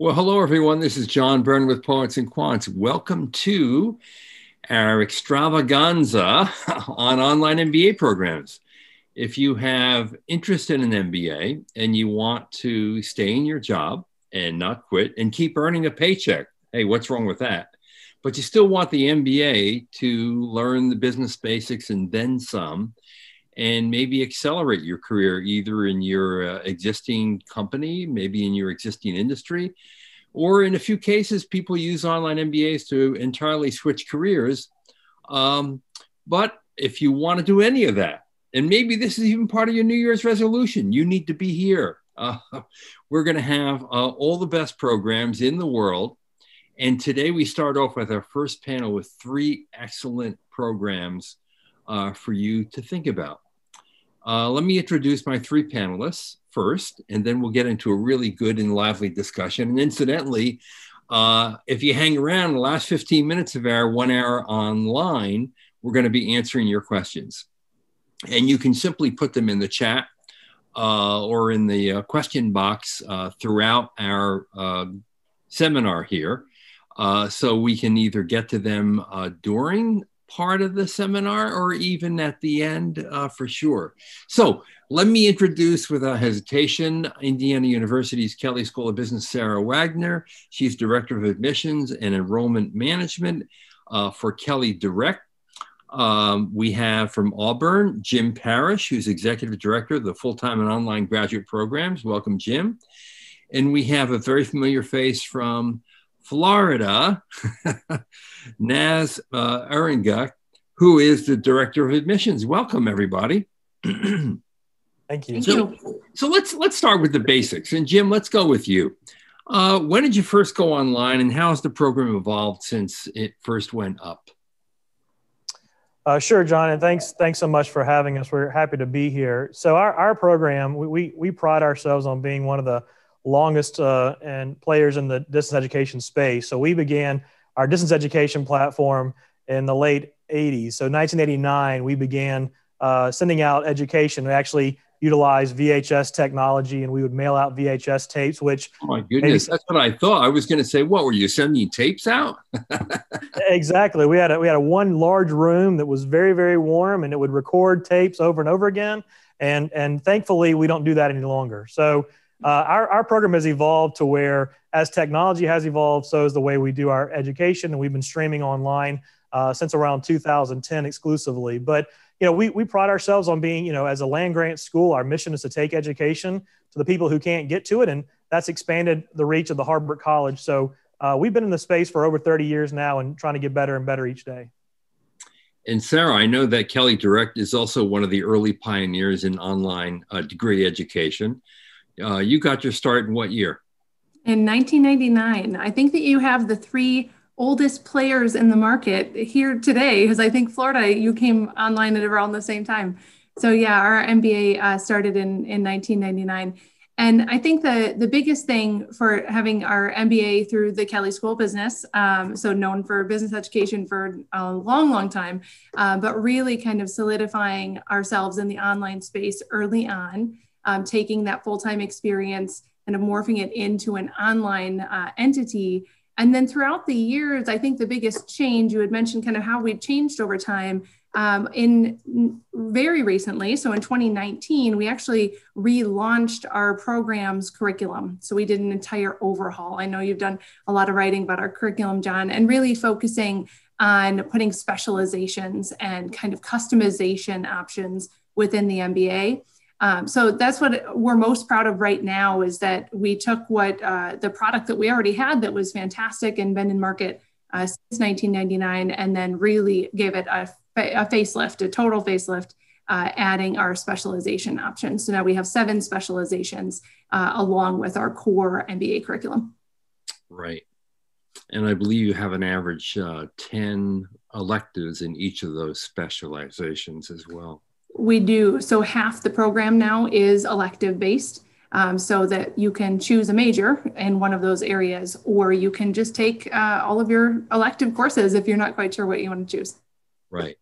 Well, hello, everyone. This is John Byrne with Poets and Quants. Welcome to our extravaganza on online MBA programs. If you have interest in an MBA and you want to stay in your job and not quit and keep earning a paycheck, hey, what's wrong with that? But you still want the MBA to learn the business basics and then some, and maybe accelerate your career either in your existing company, maybe in your existing industry, or in a few cases, people use online MBAs to entirely switch careers. But if you want to do any of that, and maybe this is even part of your New Year's resolution, you need to be here. We're going to have all the best programs in the world. And today we start off with our first panel with three excellent programs for you to think about. Let me introduce my three panelists first, and then we'll get into a really good and lively discussion. And incidentally, if you hang around the last 15 minutes of our 1 hour online, we're going to be answering your questions. And you can simply put them in the chat or in the question box throughout our seminar here. So we can either get to them during part of the seminar or even at the end for sure. So let me introduce without hesitation, Indiana University's Kelley School of Business, Sarah Wagner. She's Director of Admissions and Enrollment Management for Kelley Direct. We have from Auburn, Jim Parrish, who's Executive Director of the Full-Time and Online Graduate Programs. Welcome, Jim. And we have a very familiar face from Florida, Naz Aringa, who is the Director of Admissions. Welcome, everybody. Thank you. So let's start with the basics. And Jim, let's go with you. When did you first go online, and how has the program evolved since it first went up? Sure, John, and thanks so much for having us. We're happy to be here. So our program, we pride ourselves on being one of the longest and players in the distance education space. So we began our distance education platform in the late 80s. So 1989, we began sending out education. We actually utilized VHS technology, and we would mail out VHS tapes, which— Oh my goodness, that's what I thought. I was gonna say, what were you sending tapes out? Exactly, we had a one large room that was very, very warm, and it would record tapes over and over again. And thankfully we don't do that any longer. So our program has evolved to where, as technology has evolved, so is the way we do our education. And we've been streaming online since around 2010 exclusively. But, you know, we pride ourselves on being, you know, as a land-grant school, our mission is to take education to the people who can't get to it. And that's expanded the reach of the Harbert College. So we've been in the space for over 30 years now and trying to get better and better each day. And Sarah, I know that Kelley Direct is also one of the early pioneers in online degree education. You got your start in what year? In 1999. I think that you have the three oldest players in the market here today, because I think Florida, you came online at around the same time. So yeah, our MBA started in 1999. And I think the biggest thing for having our MBA through the Kelley School of Business, so known for business education for a long, long time, but really kind of solidifying ourselves in the online space early on. Taking that full-time experience and morphing it into an online entity. And then throughout the years, I think the biggest change, you had mentioned kind of how we've changed over time. In very recently, so in 2019, we actually relaunched our program's curriculum. So we did an entire overhaul. I know you've done a lot of writing about our curriculum, John, and really focusing on putting specializations and kind of customization options within the MBA. So that's what we're most proud of right now, is that we took what the product that we already had that was fantastic and been in market since 1999, and then really gave it a facelift, a total facelift, adding our specialization options. So now we have 7 specializations along with our core MBA curriculum. Right. And I believe you have an average 10 electives in each of those specializations as well. We do. So half the program now is elective based, so that you can choose a major in one of those areas, or you can just take all of your elective courses if you're not quite sure what you want to choose. Right.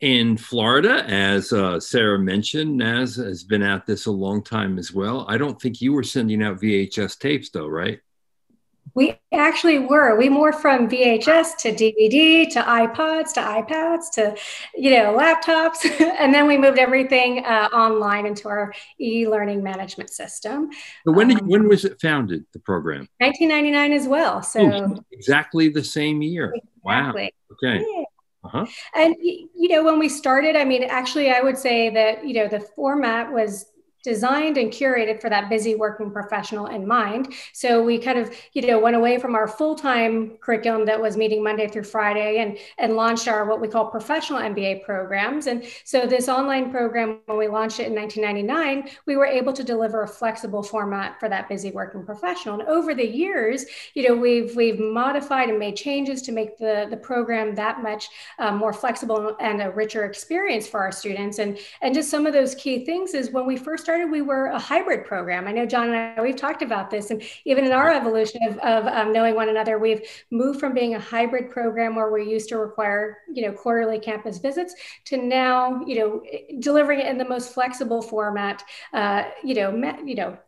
In Florida, as Sarah mentioned, Naz has been at this a long time as well. I don't think you were sending out VHS tapes though, right? We actually were. We morphed from VHS to DVD to iPods to iPads to, laptops. And then we moved everything online into our e-learning management system. But when was it founded, the program? 1999 as well. So exactly the same year. Exactly. Wow. Okay. Yeah. Uh-huh. And, when we started, I would say that, the format was designed and curated for that busy working professional in mind. So we kind of, went away from our full-time curriculum that was meeting Monday through Friday and launched our what we call professional MBA programs. And so this online program, when we launched it in 1999, we were able to deliver a flexible format for that busy working professional. And over the years, we've modified and made changes to make the program that much more flexible and a richer experience for our students. And just some of those key things is when we first started, we were a hybrid program. I know John and I, we've talked about this, and even in our evolution of knowing one another, we've moved from being a hybrid program where we used to require, quarterly campus visits to now, delivering it in the most flexible format,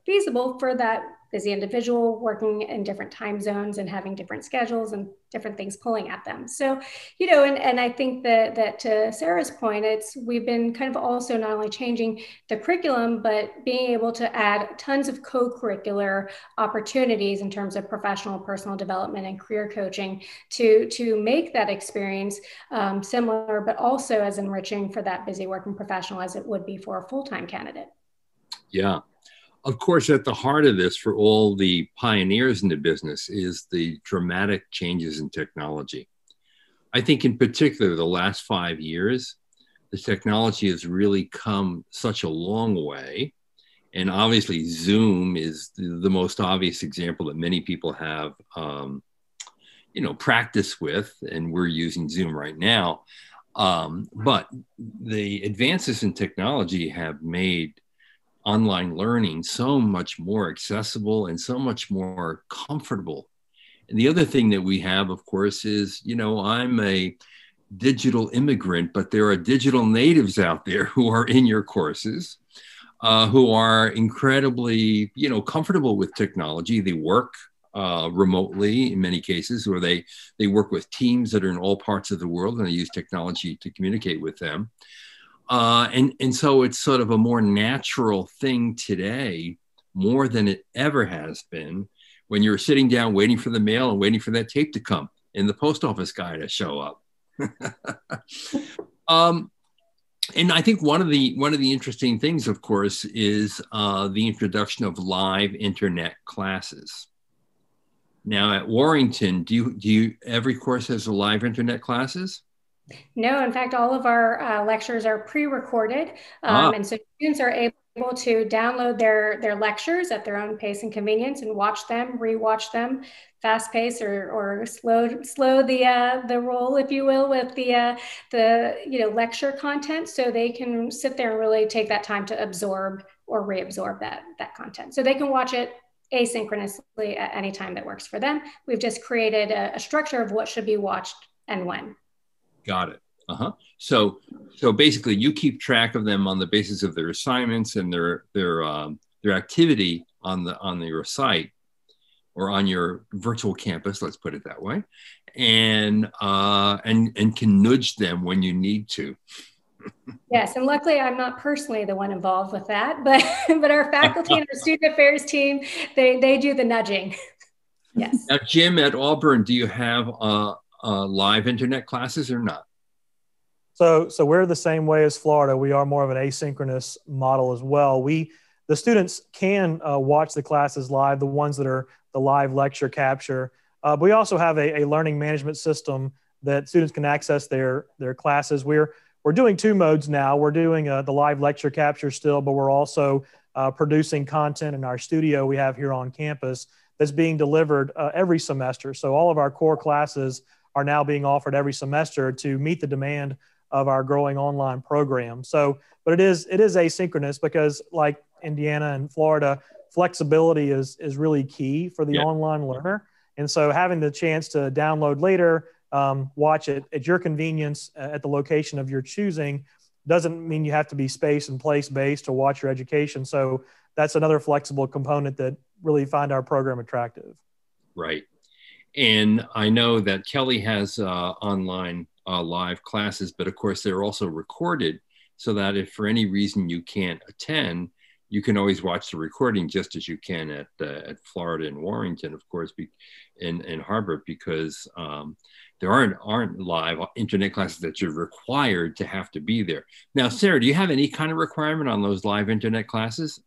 feasible for that busy individual working in different time zones and having different schedules and different things pulling at them. So, and I think that to Sarah's point, we've been kind of also not only changing the curriculum, but being able to add tons of co-curricular opportunities in terms of professional, personal development and career coaching to make that experience similar, but also as enriching for that busy working professional as it would be for a full-time candidate. Yeah. Of course, at the heart of this for all the pioneers in the business is the dramatic changes in technology. I think in particular, the last 5 years, the technology has really come such a long way. And obviously, Zoom is the most obvious example that many people have, practice with, and we're using Zoom right now. But the advances in technology have made online learning so much more accessible and so much more comfortable. And the other thing that we have, of course, is, I'm a digital immigrant, but there are digital natives out there who are in your courses, who are incredibly, comfortable with technology. They work remotely in many cases, or they work with teams that are in all parts of the world, and they use technology to communicate with them. And so it's sort of a more natural thing today, more than it ever has been, when you're sitting down waiting for the mail and waiting for that tape to come and the post office guy to show up. And I think one of the interesting things, of course, is the introduction of live internet classes. Now at Warrington, do you every course has a live internet classes? No, in fact, all of our lectures are pre-recorded, and so students are able to download their lectures at their own pace and convenience and watch them, rewatch them, fast pace or slow the roll, if you will, with the lecture content, so they can sit there and really take that time to absorb or reabsorb that content, so they can watch it asynchronously at any time that works for them. We've just created a structure of what should be watched and when. Got it. Uh-huh. So basically you keep track of them on the basis of their assignments and their activity on your site or on your virtual campus, let's put it that way, and can nudge them when you need to. Yes, and luckily I'm not personally the one involved with that, but our faculty and our student affairs team, they do the nudging. Yes. Now, Jim, at Auburn, do you have live internet classes or not? So we're the same way as Florida. We are more of an asynchronous model as well. The students can watch the classes live, the ones that are the live lecture capture. But we also have a learning management system that students can access their classes. We're doing two modes now. We're doing the live lecture capture still, but we're also producing content in our studio we have here on campus that's being delivered every semester. So all of our core classes are now being offered every semester to meet the demand of our growing online program. So, but it is asynchronous because, like Indiana and Florida, flexibility is really key for the online learner. And so having the chance to download later, watch it at your convenience at the location of your choosing, doesn't mean you have to be space and place based to watch your education. So that's another flexible component that really find our program attractive. Right. And I know that Kelley has online live classes, but of course they're also recorded so that if for any reason you can't attend, you can always watch the recording just as you can at Florida and Warrington, of course, and Harbert, because there aren't live internet classes that you're required to have to be there. Now, Sarah, do you have any kind of requirement on those live internet classes?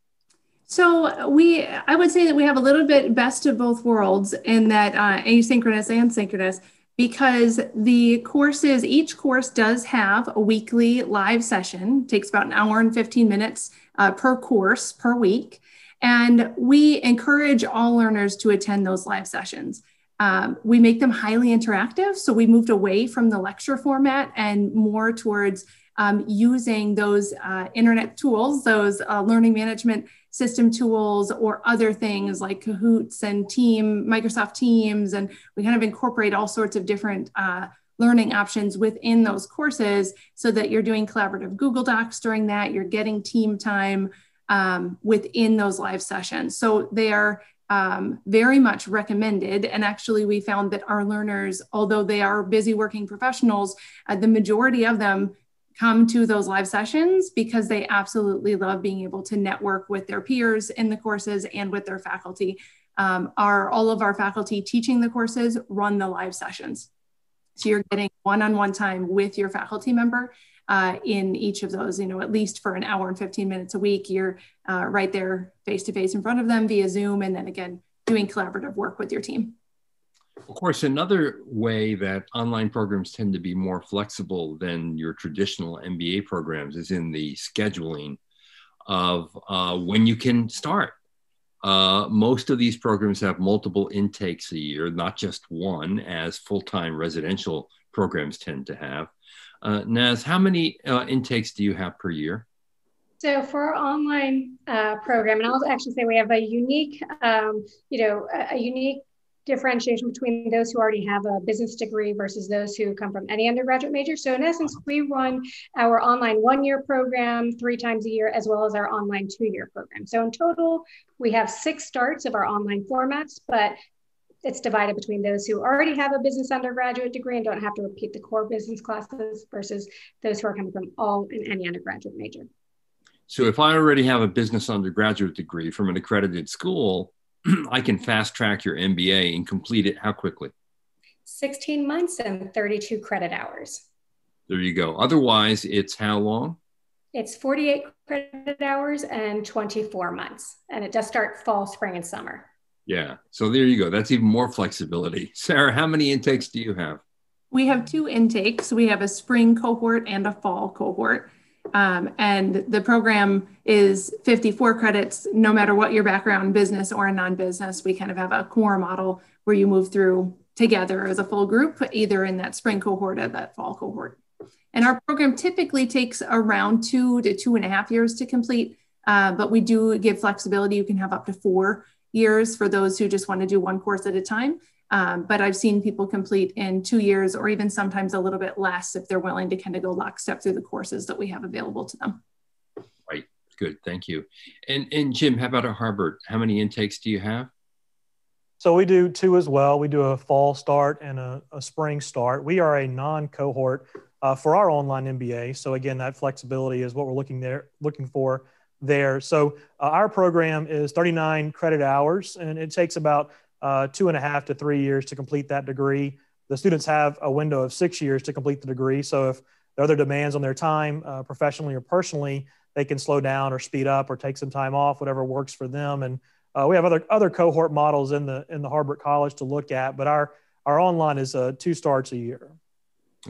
So I would say that we have a little bit best of both worlds in that asynchronous and synchronous, because the courses, each course does have a weekly live session. It takes about an hour and 15 minutes per course per week. And we encourage all learners to attend those live sessions. We make them highly interactive. So we moved away from the lecture format and more towards using those internet tools, those learning management system tools or other things like Kahoots and Microsoft Teams. And we kind of incorporate all sorts of different learning options within those courses so that you're doing collaborative Google Docs during that, you're getting team time within those live sessions. So they are very much recommended. And actually we found that our learners, although they are busy working professionals, the majority of them come to those live sessions because they absolutely love being able to network with their peers in the courses and with their faculty. All of our faculty teaching the courses run the live sessions. So you're getting one-on-one time with your faculty member in each of those, at least for an hour and 15 minutes a week. You're right there face-to-face in front of them via Zoom, and then again, doing collaborative work with your team. Of course, another way that online programs tend to be more flexible than your traditional MBA programs is in the scheduling of when you can start. Most of these programs have multiple intakes a year, not just one, as full-time residential programs tend to have. Naz, how many intakes do you have per year? So for our online program, and I'll actually say we have a unique, differentiation between those who already have a business degree versus those who come from any undergraduate major. So in essence, we run our online one-year program 3 times a year, as well as our online 2-year program. So in total, we have 6 starts of our online formats, but it's divided between those who already have a business undergraduate degree and don't have to repeat the core business classes versus those who are coming from all and any undergraduate major. So if I already have a business undergraduate degree from an accredited school, I can fast track your MBA and complete it how quickly? 16 months and 32 credit hours. There you go. Otherwise, it's how long? It's 48 credit hours and 24 months. And it does start fall, spring, and summer. Yeah. So there you go. That's even more flexibility. Sarah, how many intakes do you have? We have 2 intakes. We have a spring cohort and a fall cohort. And the program is 54 credits, no matter what your background, business or non-business. We kind of have a core model where you move through together as a full group, either in that spring cohort or that fall cohort. And our program typically takes around 2 to 2.5 years to complete, but we do give flexibility. You can have up to 4 years for those who just want to do one course at a time. But I've seen people complete in 2 years or even sometimes a little bit less if they're willing to kind of go lockstep through the courses that we have available to them. Right. Good. Thank you. And Jim, how about at Harbert? How many intakes do you have? So we do 2 as well. We do a fall start and a spring start. We are a non-cohort for our online MBA. So again, that flexibility is what we're looking for there. So our program is 39 credit hours, and it takes about 2.5 to 3 years to complete that degree. The students have a window of 6 years to complete the degree. So if there are other demands on their time, professionally or personally, they can slow down or speed up or take some time off, whatever works for them. And we have other cohort models in the Harbert College to look at, but our online is 2 starts a year.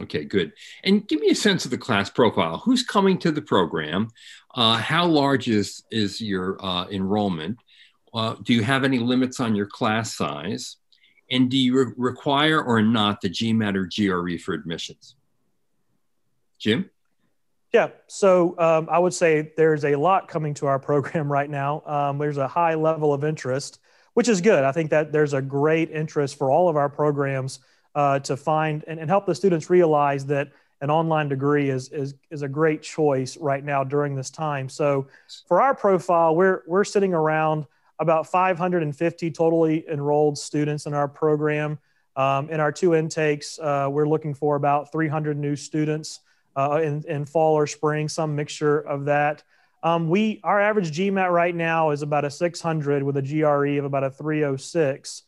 Okay, good. And give me a sense of the class profile. Who's coming to the program? How large is your enrollment? Do you have any limits on your class size? And do you require or not the GMAT or GRE for admissions? Jim? Yeah, so I would say there's a lot coming to our program right now. There's a high level of interest, which is good. I think that there's a great interest for all of our programs to find and help the students realize that an online degree is a great choice right now during this time. So for our profile, we're sitting around about 550 totally enrolled students in our program. In our two intakes, we're looking for about 300 new students in fall or spring, some mixture of that. Our average GMAT right now is about a 600 with a GRE of about a 306.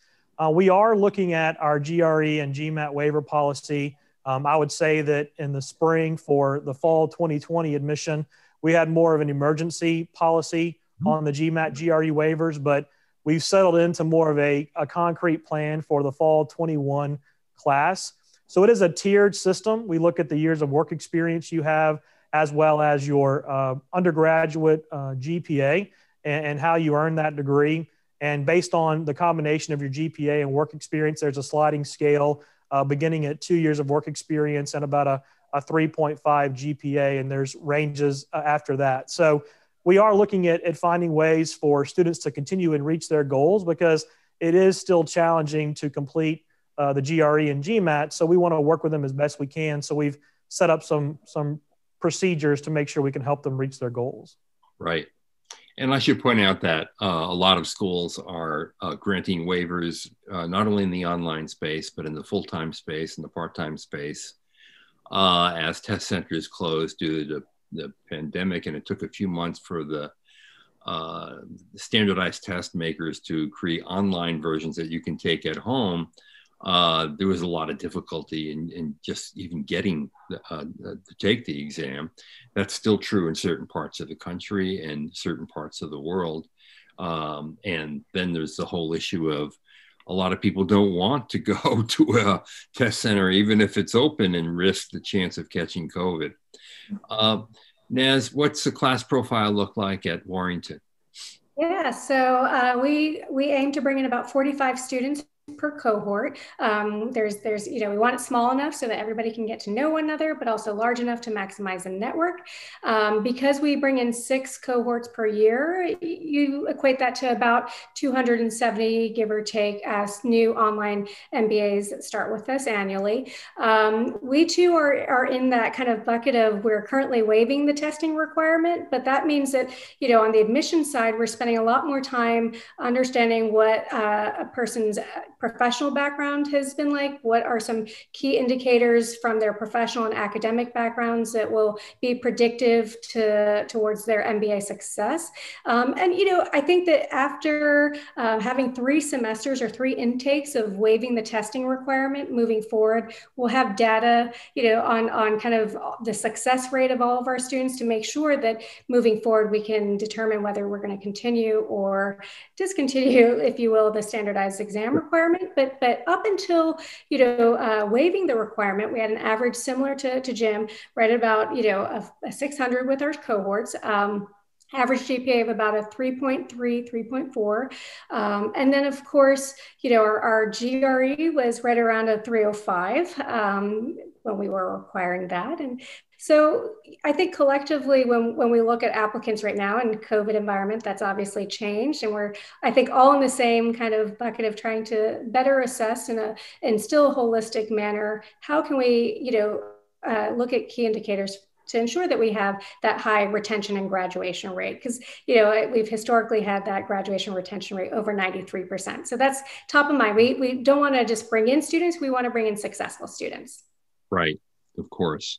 We are looking at our GRE and GMAT waiver policy. I would say that in the spring for the fall 2020 admission, we had more of an emergency policy on the GMAT GRE waivers, but we've settled into more of a concrete plan for the fall 21 class. So it is a tiered system. We look at the years of work experience you have, as well as your undergraduate GPA and how you earn that degree. And based on the combination of your GPA and work experience, there's a sliding scale beginning at 2 years of work experience and about a 3.5 GPA, and there's ranges after that. So we are looking at finding ways for students to continue and reach their goals, because it is still challenging to complete the GRE and GMAT. So we want to work with them as best we can. So we've set up some procedures to make sure we can help them reach their goals. Right. And I should point out that a lot of schools are granting waivers, not only in the online space, but in the full-time space and the part-time space, as test centers closed due to the pandemic. And it took a few months for the standardized test makers to create online versions that you can take at home. There was a lot of difficulty in just even getting to take the exam. That's still true in certain parts of the country and certain parts of the world. And then there's the whole issue of a lot of people don't want to go to a test center, even if it's open, and risk the chance of catching COVID. Naz, what's the class profile look like at Warrington? Yeah, so we aim to bring in about 45 students per cohort. There's we want it small enough so that everybody can get to know one another, but also large enough to maximize the network. Because we bring in 6 cohorts per year, you equate that to about 270, give or take, as new online MBAs that start with us annually. We too are in that kind of bucket of we're currently waiving the testing requirement, but that means that, on the admission side, we're spending a lot more time understanding what a person's professional background has been like. What are some key indicators from their professional and academic backgrounds that will be predictive towards their MBA success? I think that after having 3 semesters or 3 intakes of waiving the testing requirement, moving forward, we'll have data, on kind of the success rate of all of our students to make sure that moving forward, we can determine whether we're going to continue or discontinue, if you will, the standardized exam requirement. But up until, waiving the requirement, we had an average similar to Jim, right about, a 600 with our cohorts. Average GPA of about a 3.3, 3.4. And then of course, our GRE was right around a 305 when we were requiring that. And so I think collectively, when we look at applicants right now in COVID environment, that's obviously changed. And we're, I think, all in the same kind of bucket of trying to better assess in still a holistic manner, how can we, look at key indicators to ensure that we have that high retention and graduation rate, because we've historically had that graduation retention rate over 93%. So that's top of mind. We don't want to just bring in students, we want to bring in successful students. Right, of course.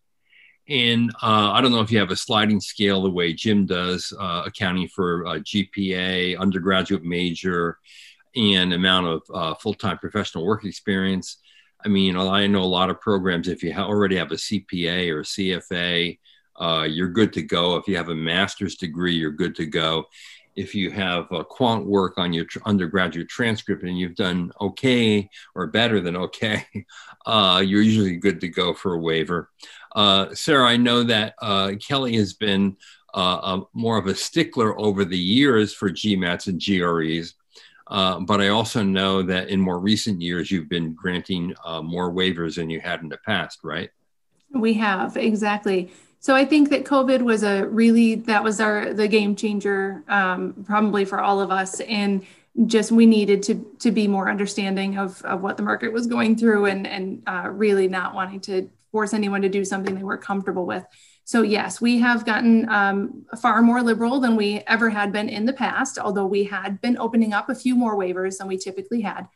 And I don't know if you have a sliding scale the way Jim does, accounting for GPA, undergraduate major, and amount of full-time professional work experience. I mean, I know a lot of programs, if you already have a CPA or a CFA, you're good to go. If you have a master's degree, you're good to go. If you have quant work on your undergraduate transcript and you've done okay or better than okay, you're usually good to go for a waiver. Sarah, I know that Kelley has been more of a stickler over the years for GMATs and GREs. But I also know that in more recent years, you've been granting more waivers than you had in the past, right? We have, exactly. So I think that COVID was the game changer, probably for all of us. And just, we needed to be more understanding of what the market was going through and really not wanting to force anyone to do something they weren't comfortable with. So yes, we have gotten far more liberal than we ever had been in the past, although we had been opening up a few more waivers than we typically had.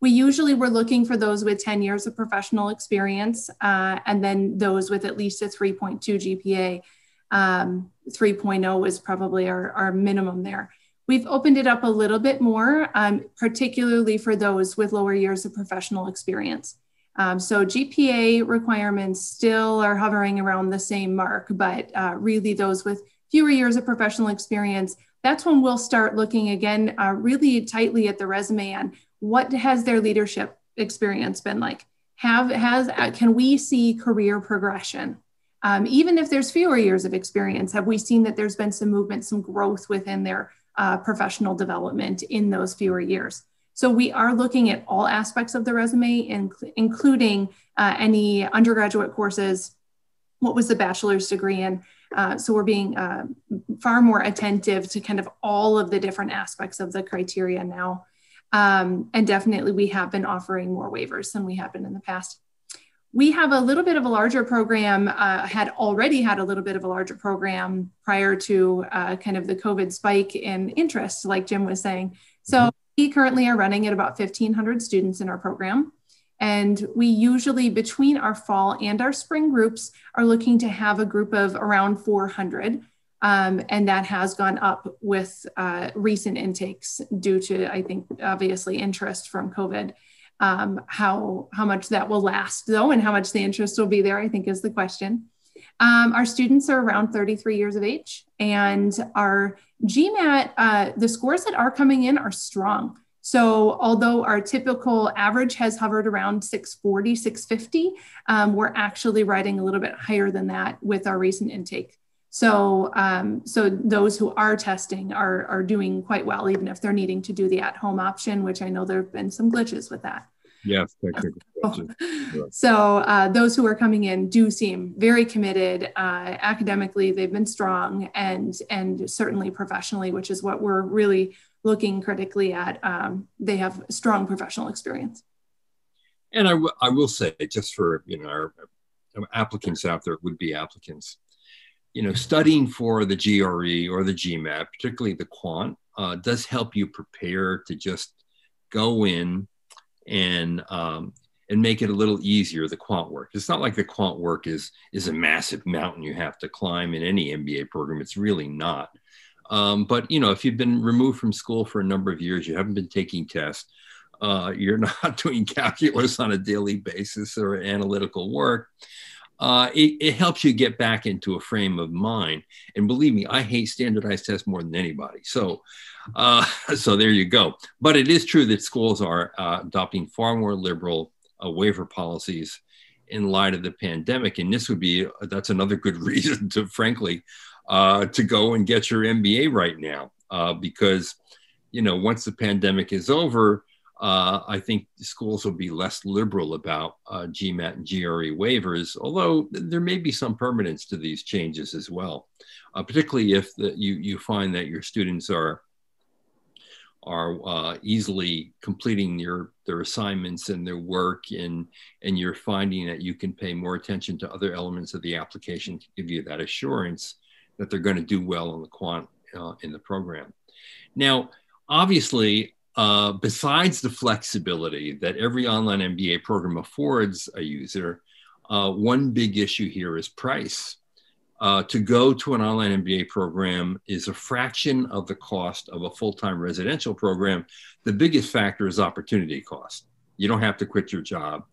We usually were looking for those with 10 years of professional experience, and then those with at least a 3.2 GPA. 3.0 was probably our minimum there. We've opened it up a little bit more, particularly for those with lower years of professional experience. So GPA requirements still are hovering around the same mark, but really those with fewer years of professional experience, that's when we'll start looking again really tightly at the resume and what has their leadership experience been like? Can we see career progression? Even if there's fewer years of experience, have we seen that there's been some movement, some growth within their professional development in those fewer years? So we are looking at all aspects of the resume, including any undergraduate courses, what was the bachelor's degree in? So we're being far more attentive to kind of all of the different aspects of the criteria now. And definitely we have been offering more waivers than we have been in the past. We have a little bit of a larger program, had a little bit of a larger program prior to kind of the COVID spike in interest, like Jim was saying. So we currently are running at about 1,500 students in our program. And we usually, between our fall and our spring groups, are looking to have a group of around 400. And that has gone up with recent intakes due to, I think, obviously interest from COVID. How much that will last though, and how much the interest will be there, I think is the question. Our students are around 33 years of age, and our GMAT, the scores that are coming in are strong. So although our typical average has hovered around 640, 650, we're actually riding a little bit higher than that with our recent intake. So, so those who are testing are doing quite well, even if they're needing to do the at-home option, which I know there have been some glitches with that. Yes. So those who are coming in do seem very committed. Academically, they've been strong, and certainly professionally, which is what we're really looking critically at. They have strong professional experience. And I will say, just for our applicants out there, would-be applicants, studying for the GRE or the GMAT, particularly the quant, does help you prepare to just go in and make it a little easier, the quant work. It's not like the quant work is a massive mountain you have to climb in any MBA program. It's really not. But, if you've been removed from school for a number of years, you haven't been taking tests, you're not doing calculus on a daily basis or analytical work, it helps you get back into a frame of mind. And believe me, I hate standardized tests more than anybody. So there you go. But it is true that schools are adopting far more liberal waiver policies in light of the pandemic. And that's another good reason to, frankly, to go and get your MBA right now. Because, once the pandemic is over, I think schools will be less liberal about GMAT and GRE waivers, although there may be some permanence to these changes as well, particularly if you find that your students are easily completing their assignments and their work, and you're finding that you can pay more attention to other elements of the application to give you that assurance that they're going to do well on the quant in the program. Now, obviously, besides the flexibility that every online MBA program affords a user, one big issue here is price. To go to an online MBA program is a fraction of the cost of a full-time residential program. The biggest factor is opportunity cost. You don't have to quit your job.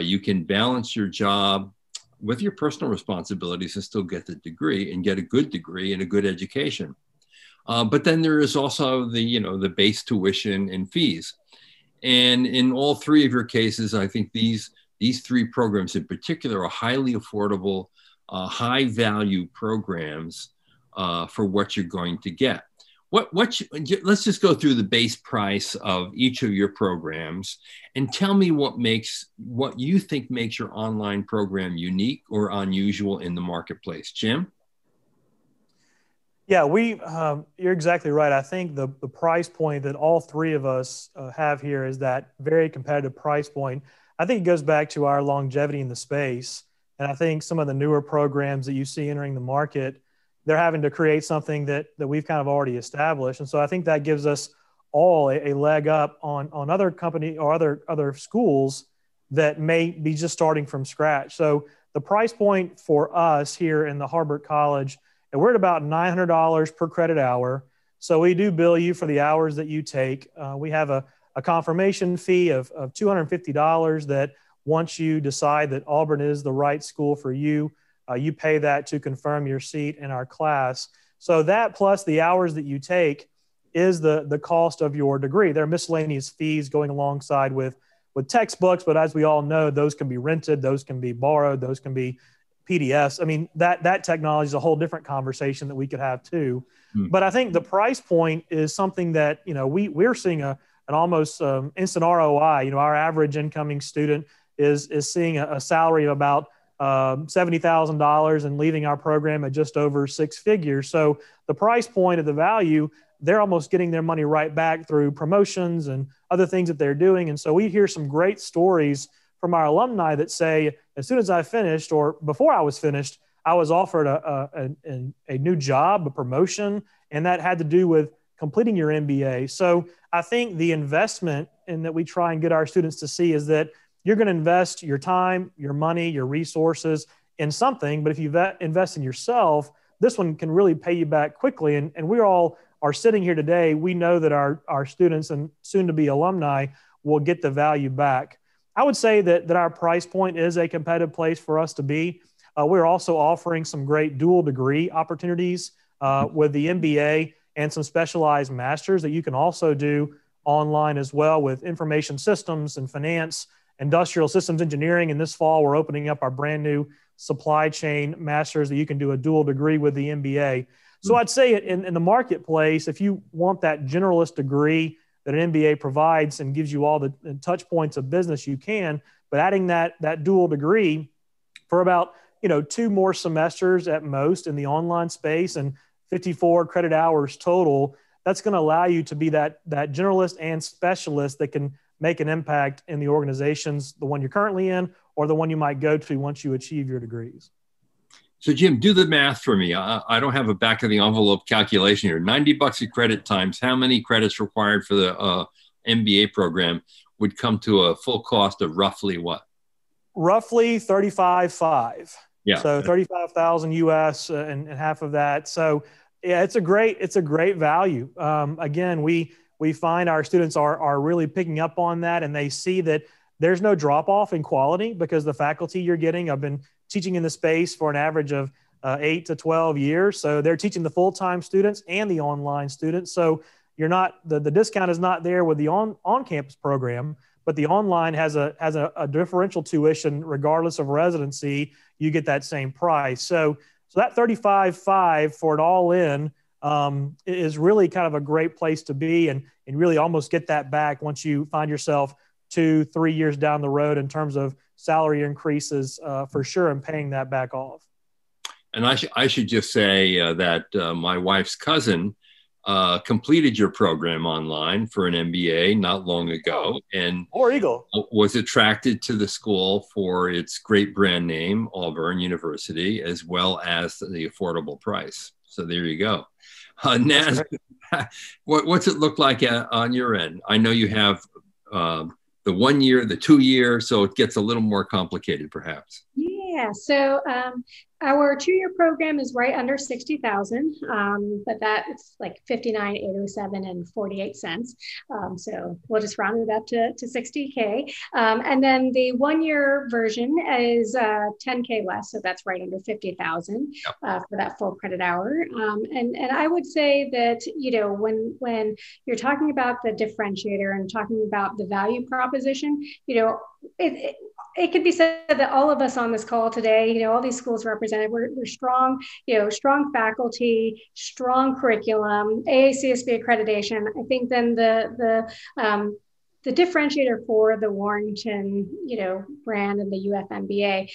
You can balance your job with your personal responsibilities and still get the degree, and get a good degree and a good education. But then there is also the base tuition and fees. And in all three of your cases, I think these three programs in particular are highly affordable, high value programs for what you're going to get. Let's just go through the base price of each of your programs and tell me what you think makes your online program unique or unusual in the marketplace. Jim? Yeah, you're exactly right. I think the price point that all three of us have here is that very competitive price point. I think it goes back to our longevity in the space. And I think some of the newer programs that you see entering the market, they're having to create something that we've kind of already established. And so I think that gives us all a leg up on other company or other schools that may be just starting from scratch. So the price point for us here in the Harbert College, and we're at about $900 per credit hour. So we do bill you for the hours that you take. We have a confirmation fee of $250 that once you decide that Auburn is the right school for you, you pay that to confirm your seat in our class. So that plus the hours that you take is the cost of your degree. There are miscellaneous fees going alongside with textbooks, but as we all know, those can be rented, those can be borrowed, those can be PDFs. I mean, that technology is a whole different conversation that we could have too. But I think the price point is something that, you know, we're seeing an almost instant ROI. You know, our average incoming student is seeing a salary of about $70,000 and leaving our program at just over six figures. So the price point of the value, they're almost getting their money right back through promotions and other things that they're doing. And so we hear some great stories from our alumni that say, as soon as I finished or before I was finished, I was offered a new job, a promotion, and that had to do with completing your MBA. So I think the investment in that we try and get our students to see is that you're going to invest your time, your money, your resources in something, but if you invest in yourself, this one can really pay you back quickly. And we all are sitting here today. We know that our students and soon-to-be alumni will get the value back. I would say that our price point is a competitive place for us to be. We're also offering some great dual degree opportunities with the MBA and some specialized masters that you can also do online as well, with information systems and finance, industrial systems engineering. And this fall, we're opening up our brand new supply chain masters that you can do a dual degree with the MBA. So I'd say in the marketplace, if you want that generalist degree that an MBA provides and gives you all the touch points of business, you can, but adding that dual degree for about, you know, two more semesters at most in the online space and 54 credit hours total, that's going to allow you to be that generalist and specialist that can make an impact in the organizations, the one you're currently in or the one you might go to once you achieve your degrees. So Jim, do the math for me. I don't have a back of the envelope calculation here. $90 a credit times how many credits required for the MBA program would come to a full cost of roughly what? Roughly $35,500. Yeah. So $35,000 US and half of that. So yeah, it's a great value. Again, we find our students are really picking up on that, and they see that there's no drop off in quality because the faculty you're getting, I've been teaching in the space for an average of 8 to 12 years. So they're teaching the full-time students and the online students. So you're not, the discount is not there with the on-campus program, but the online has a differential tuition regardless of residency. You get that same price. So that $35,500 for it all in is really kind of a great place to be and really almost get that back once you find yourself 2-3 years down the road in terms of salary increases for sure, and paying that back off. And I should just say that my wife's cousin completed your program online for an MBA not long ago, and was attracted to the school for its great brand name, Auburn University, as well as the affordable price. So there you go. Naz, what's it look like on your end? I know you have the 1 year, the 2 year, so it gets a little more complicated perhaps. Yeah, so our 2 year program is right under 60,000, but that's like 59,807 and 48 cents. So we'll just round it up to 60K. And then the 1 year version is 10K less. So that's right under 50,000 for that full credit hour. And I would say that, you know, when you're talking about the differentiator and talking about the value proposition, you know, it could be said that all of us on this call today, you know, all these schools represented, we're strong, you know, strong faculty, strong curriculum, AACSB accreditation. I think then the differentiator for the Warrington, you know, brand and the UF MBA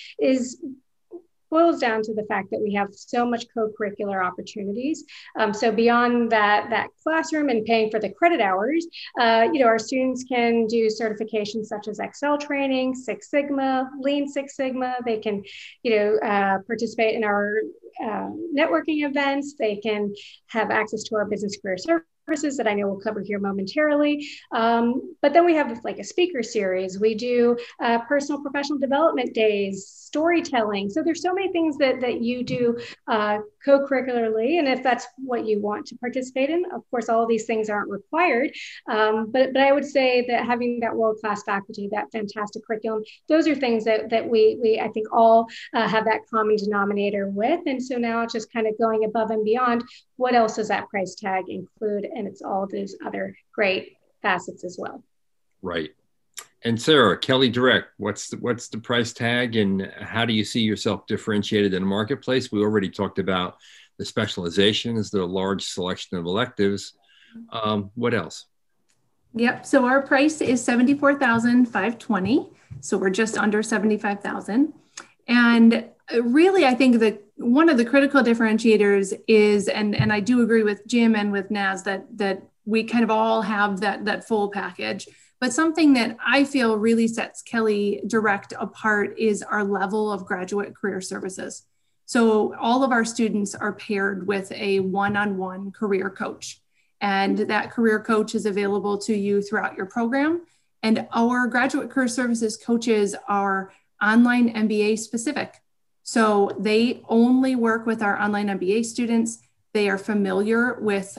boils down to the fact that we have so much co-curricular opportunities. So beyond that classroom and paying for the credit hours, you know, our students can do certifications such as Excel training, Six Sigma, Lean Six Sigma. They can, you know, participate in our networking events. They can have access to our business career service courses that I know we'll cover here momentarily. But then we have like a speaker series. We do personal professional development days, storytelling. So there's so many things that you do co-curricularly. And if that's what you want to participate in, of course, all of these things aren't required. But I would say that having that world-class faculty, that fantastic curriculum, those are things that we I think all have that common denominator with. And so now it's just kind of going above and beyond. What else does that price tag include? And it's all those other great facets as well. Right. And Sarah, Kelley Direct, what's the price tag and how do you see yourself differentiated in the marketplace? We already talked about the specializations, the large selection of electives. What else? Yep. So our price is $74,520. So we're just under $75,000. And really, I think that one of the critical differentiators is, and I do agree with Jim and with Naz that we kind of all have that full package. But something that I feel really sets Kelley Direct apart is our level of graduate career services. So all of our students are paired with a one-on-one career coach. And that career coach is available to you throughout your program. And our graduate career services coaches are online MBA specific. So they only work with our online MBA students. They are familiar with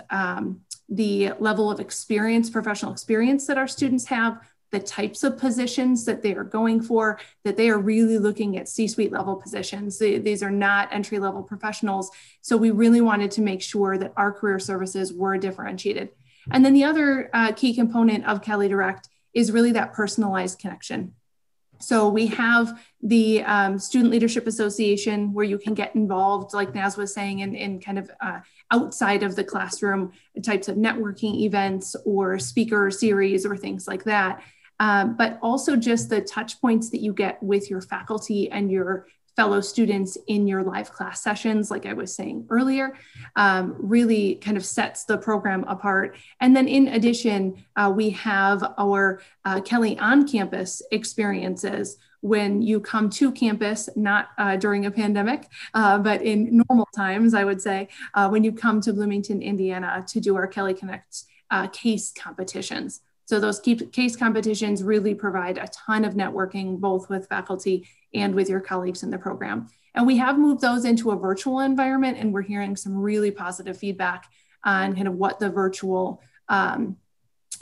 the level of experience, professional experience that our students have, the types of positions that they are going for, that they are really looking at C-suite level positions. These are not entry-level professionals. So we really wanted to make sure that our career services were differentiated. And then the other key component of Kelley Direct is really that personalized connection. So we have the Student Leadership Association where you can get involved, like Naz was saying, in kind of outside of the classroom types of networking events or speaker series or things like that. But also just the touch points that you get with your faculty and your fellow students in your live class sessions, like I was saying earlier, really kind of sets the program apart. And then in addition, we have our Kelley on-campus experiences when you come to campus, not during a pandemic, but in normal times, I would say, when you come to Bloomington, Indiana to do our Kelley Connect case competitions. So those case competitions really provide a ton of networking, both with faculty and with your colleagues in the program. And we have moved those into a virtual environment, and we're hearing some really positive feedback on kind of what the virtual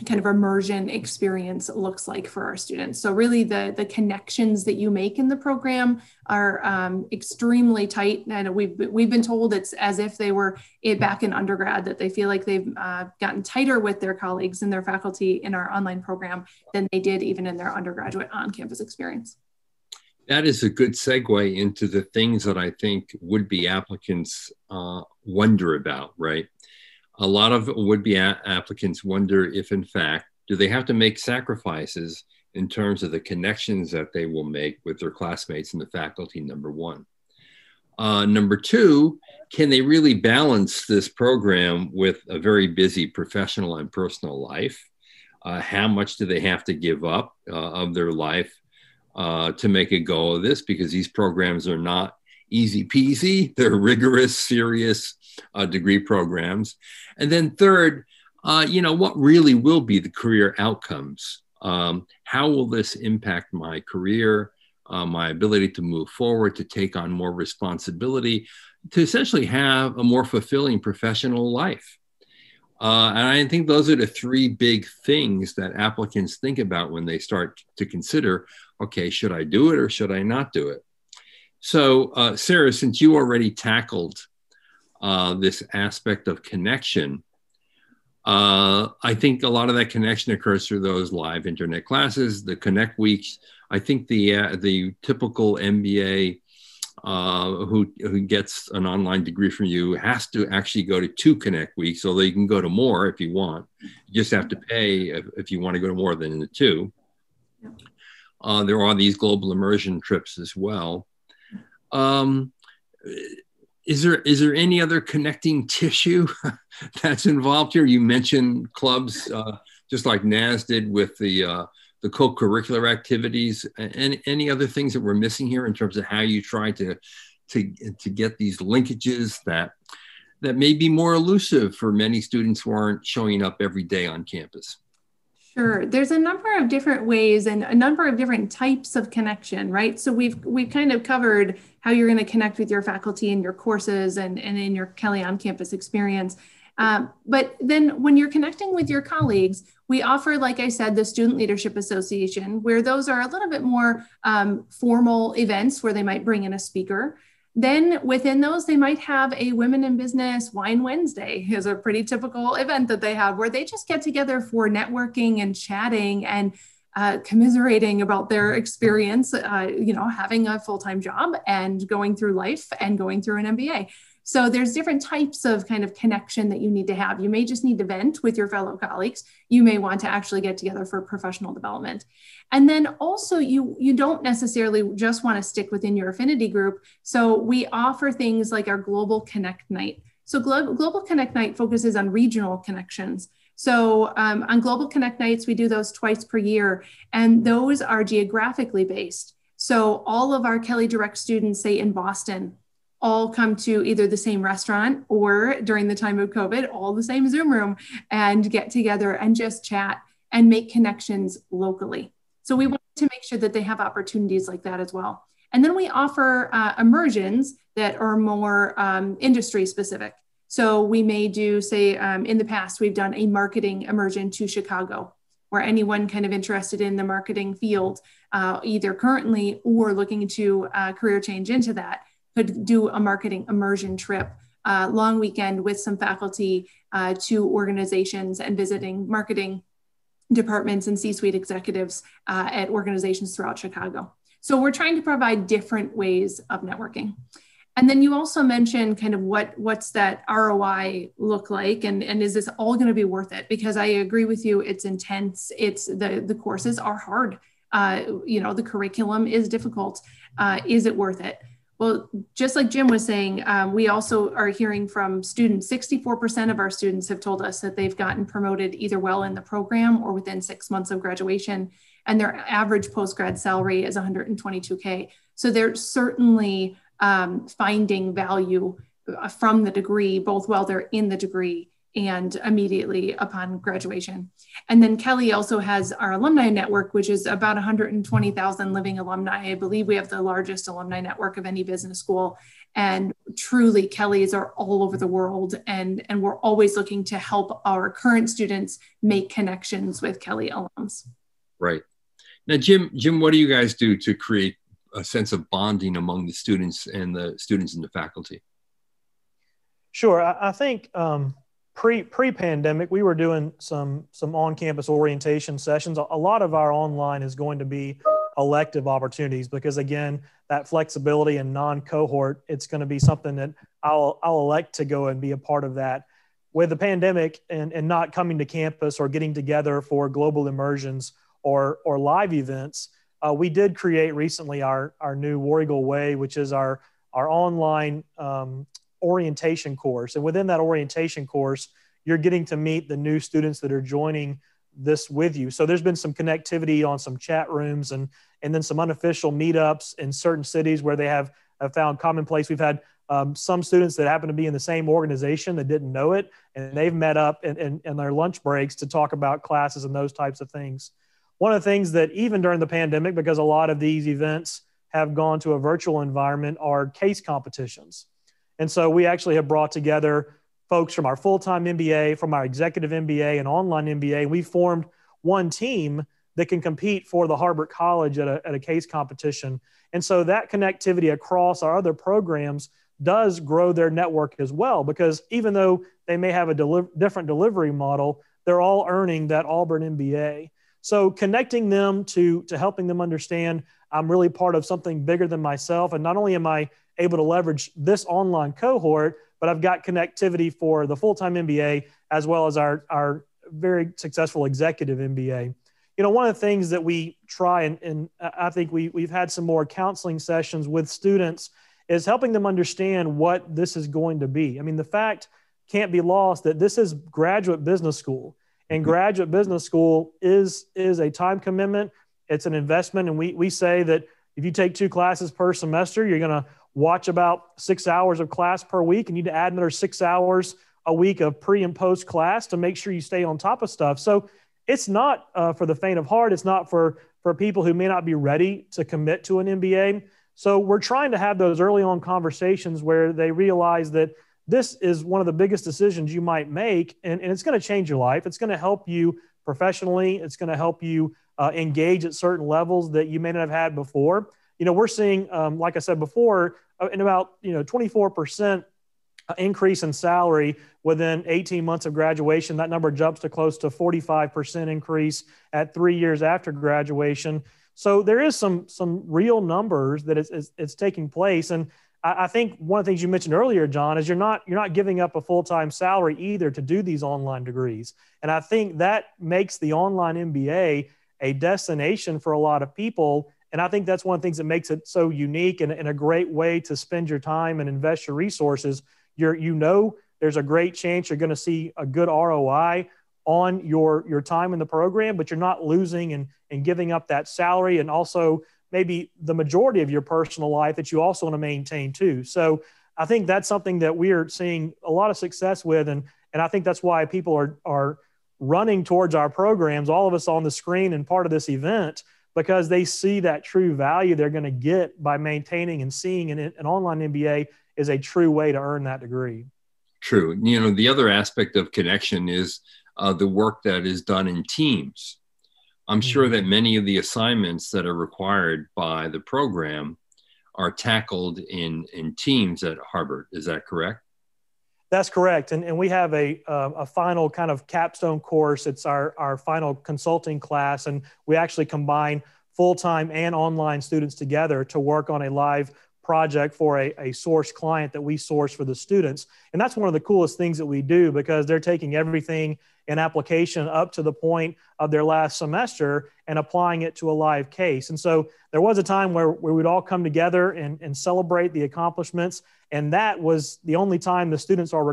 kind of immersion experience looks like for our students. So really the connections that you make in the program are extremely tight. And we've been told it's as if they were back in undergrad, that they feel like they've gotten tighter with their colleagues and their faculty in our online program than they did even in their undergraduate on-campus experience. That is a good segue into the things that I think would-be applicants wonder about, right? A lot of would-be applicants wonder if, in fact, do they have to make sacrifices in terms of the connections that they will make with their classmates and the faculty, number one. Number two, can they really balance this program with a very busy professional and personal life? How much do they have to give up of their life to make a go of this? Because these programs are not easy peasy. They're rigorous, serious degree programs. And then third, what really will be the career outcomes? How will this impact my career, my ability to move forward, to take on more responsibility, to essentially have a more fulfilling professional life? And I think those are the three big things that applicants think about when they start to consider, okay, should I do it or should I not do it? So Sarah, since you already tackled this aspect of connection, I think a lot of that connection occurs through those live internet classes, the Connect Weeks. I think the typical MBA who gets an online degree from you has to actually go to 2 Connect Weeks, although you can go to more if you want. You just have to pay if you want to go to more than the 2. There are these global immersion trips as well. Is there any other connecting tissue that's involved here? You mentioned clubs, just like Naz did with the co-curricular activities. And any other things that we're missing here in terms of how you try to get these linkages that that may be more elusive for many students who aren't showing up every day on campus? Sure. There's a number of different ways and a number of different types of connection, right? So we've kind of covered how you're going to connect with your faculty in your courses and in your Kelley on-campus experience. But then when you're connecting with your colleagues, we offer, like I said, the Student Leadership Association, where those are a little bit more formal events where they might bring in a speaker. Then within those, they might have a Women in Business Wine Wednesday is a pretty typical event that they have where they just get together for networking and chatting and commiserating about their experience, you know, having a full-time job and going through life and going through an MBA. So there's different types of kind of connection that you need to have. You may just need to vent with your fellow colleagues. You may want to actually get together for professional development. And then also you don't necessarily just want to stick within your affinity group. So we offer things like our Global Connect Night. So Global Connect Night focuses on regional connections. So on Global Connect Nights, we do those twice per year, and those are geographically based. So all of our Kelley Direct students, say in Boston, all come to either the same restaurant or during the time of COVID, all the same Zoom room and get together and just chat and make connections locally. So we want to make sure that they have opportunities like that as well. And then we offer immersions that are more industry specific. So we may do, say, in the past, we've done a marketing immersion to Chicago, where anyone kind of interested in the marketing field, either currently or looking to career change into that, could do a marketing immersion trip, long weekend with some faculty to organizations and visiting marketing departments and C-suite executives at organizations throughout Chicago. So we're trying to provide different ways of networking. And then you also mentioned kind of what's that ROI look like, and is this all going to be worth it? Because I agree with you, it's intense. It's the courses are hard. You know, the curriculum is difficult. Is it worth it? Well, just like Jim was saying, we also are hearing from students. 64% of our students have told us that they've gotten promoted either well in the program or within 6 months of graduation, and their average post-grad salary is $122K. So they're certainly finding value from the degree, both while they're in the degree and immediately upon graduation. And then Kelley also has our alumni network, which is about 120,000 living alumni. I believe we have the largest alumni network of any business school. And truly, Kelleys are all over the world. And we're always looking to help our current students make connections with Kelley alums. Right. Now, Jim, what do you guys do to create a sense of bonding among the students and the faculty? Sure. I think... Pre-pandemic, we were doing some on-campus orientation sessions. A lot of our online is going to be elective opportunities because, again, that flexibility and non-cohort, it's going to be something that I'll elect to go and be a part of that. With the pandemic and not coming to campus or getting together for global immersions or live events, we did create recently our new War Eagle Way, which is our online orientation course. And within that orientation course, you're getting to meet the new students that are joining this with you. So there's been some connectivity on some chat rooms and then some unofficial meetups in certain cities where they have found common place. We've had some students that happen to be in the same organization that didn't know it, and they've met up in their lunch breaks to talk about classes and those types of things. One of the things that even during the pandemic, because a lot of these events have gone to a virtual environment, are case competitions. And so we actually have brought together folks from our full-time MBA, from our executive MBA and online MBA. We formed one team that can compete for the Harbert College at a case competition. And so that connectivity across our other programs does grow their network as well, because even though they may have a different delivery model, they're all earning that Auburn MBA. So connecting them to helping them understand I'm really part of something bigger than myself. And not only am I able to leverage this online cohort, but I've got connectivity for the full-time MBA as well as our very successful executive MBA. You know, one of the things that we try, and I think we've had some more counseling sessions with students, is helping them understand what this is going to be. I mean, the fact can't be lost that this is graduate business school, and graduate business school is a time commitment. It's an investment, and we say that if you take 2 classes per semester, you're going to watch about 6 hours of class per week and you need to add another 6 hours a week of pre and post class to make sure you stay on top of stuff. So it's not for the faint of heart. It's not for people who may not be ready to commit to an MBA. So we're trying to have those early on conversations where they realize that this is one of the biggest decisions you might make, and it's going to change your life. It's going to help you professionally. It's going to help you engage at certain levels that you may not have had before. You know, we're seeing, like I said before, in about 24% increase in salary within 18 months of graduation. That number jumps to close to 45% increase at 3 years after graduation. So there is some real numbers that it's taking place. And I think one of the things you mentioned earlier, John, is you're not giving up a full-time salary either to do these online degrees. And I think that makes the online MBA a destination for a lot of people. And I think that's one of the things that makes it so unique and a great way to spend your time and invest your resources. There's a great chance you're going to see a good ROI on your time in the program, but you're not losing and giving up that salary and also maybe the majority of your personal life that you also want to maintain too. So I think that's something that we are seeing a lot of success with. And I think that's why people are running towards our programs, all of us on the screen and part of this event, because they see that true value they're going to get by maintaining and seeing an online MBA is a true way to earn that degree. True. You know, the other aspect of connection is the work that is done in teams. I'm sure that many of the assignments that are required by the program are tackled in teams at Harbert. Is that correct? That's correct. And we have a final kind of capstone course. It's our final consulting class. And we actually combine full-time and online students together to work on a live project for a source client that we source for the students. And that's one of the coolest things that we do because they're taking everything in application up to the point of their last semester and applying it to a live case. And so there was a time where we'd all come together and celebrate the accomplishments. And that was the only time the online students are